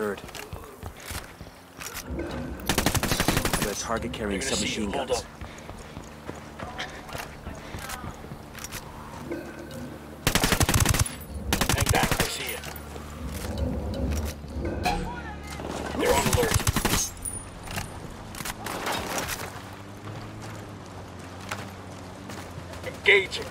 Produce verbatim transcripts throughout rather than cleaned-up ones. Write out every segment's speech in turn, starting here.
third. Got a target carrying submachine guns. Engaging.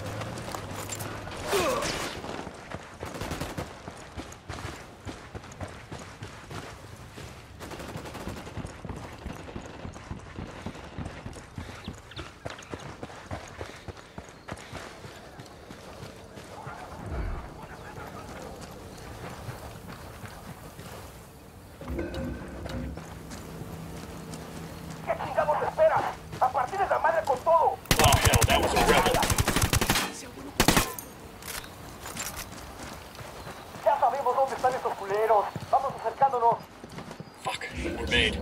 Fuck, we're made.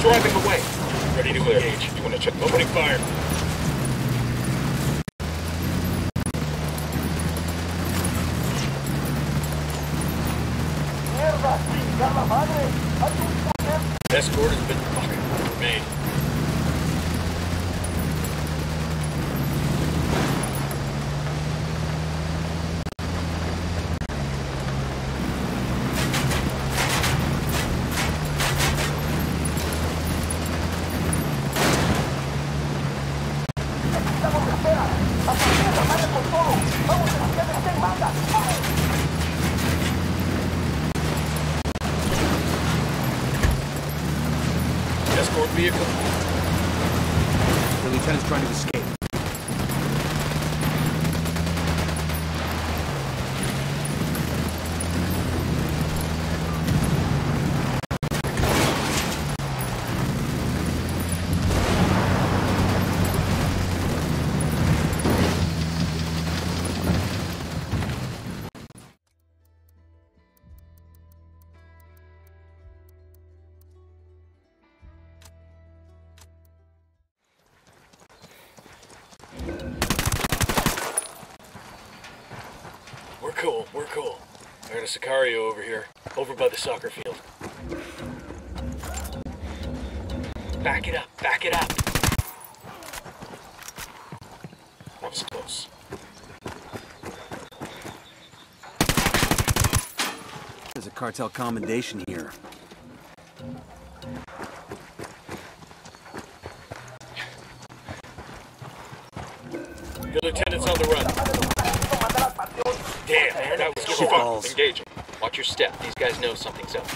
Driving away. Ready to engage. You want to check opening fire? Escort has been fucking made. Escort vehicle. The lieutenant's trying to escape. We're cool, we're cool. There's a Sicario over here, over by the soccer field. Back it up, back it up. That was close. There's a cartel commendation here. The lieutenant's on the run. Damn, man, that was good fun. Engaging. Watch your step. These guys know something's up.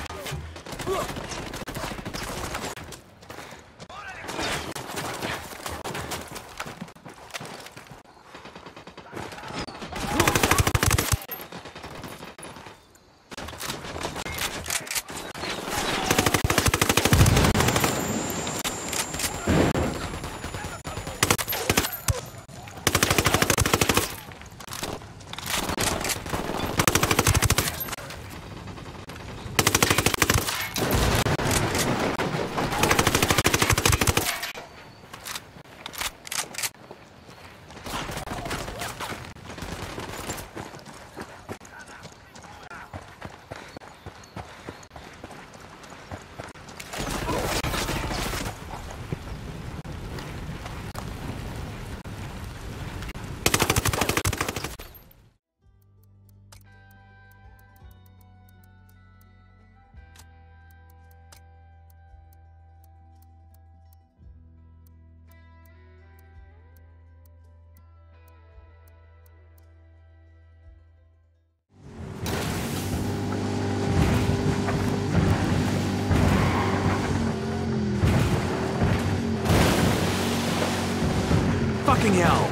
fucking hell!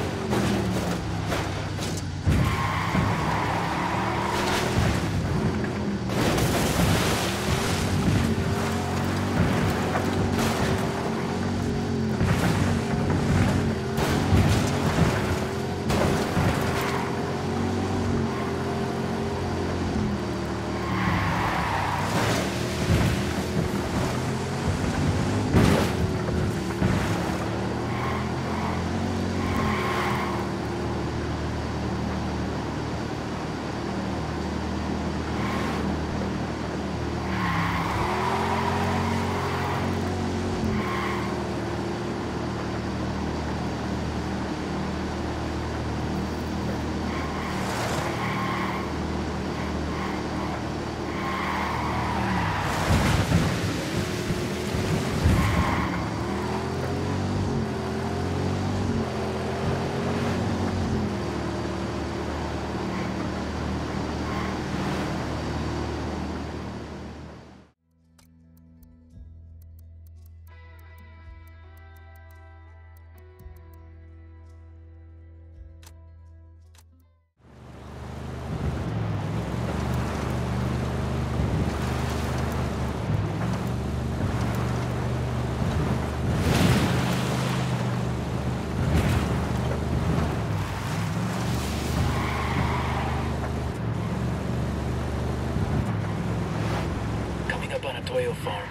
Farm.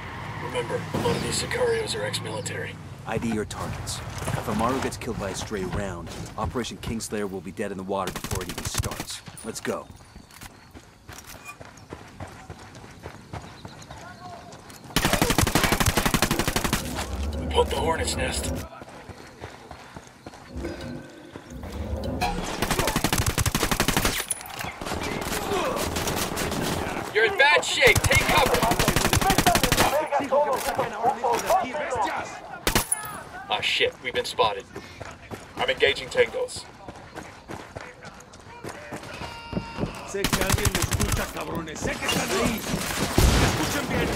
Remember, a lot of these Sicarios are ex-military. I D your targets. If Amaru gets killed by a stray round, Operation Kingslayer will be dead in the water before it even starts. Let's go. We put the hornet's nest. You're in bad shape. Take cover. Ah shit, we've been spotted. I'm engaging tangos. Sé que alguien me escucha, cabrones. Sé que están ahí. Me escuchen bien.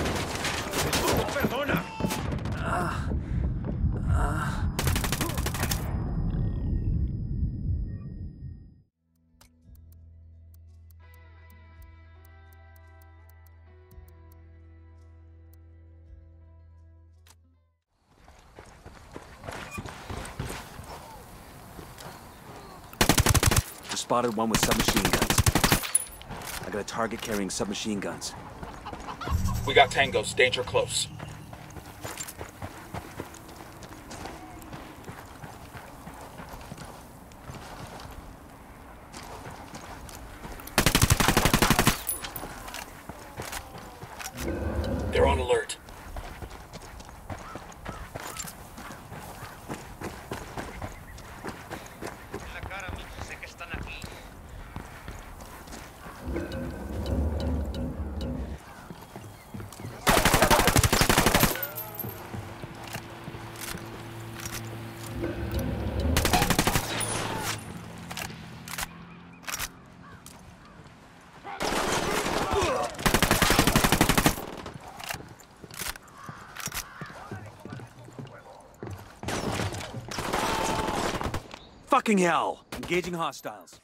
Puto, perdona. Ah. Ah. Spotted one with submachine guns. I got a target carrying submachine guns. We got tangos. Danger close. They're on alert. Fucking hell! Engaging hostiles.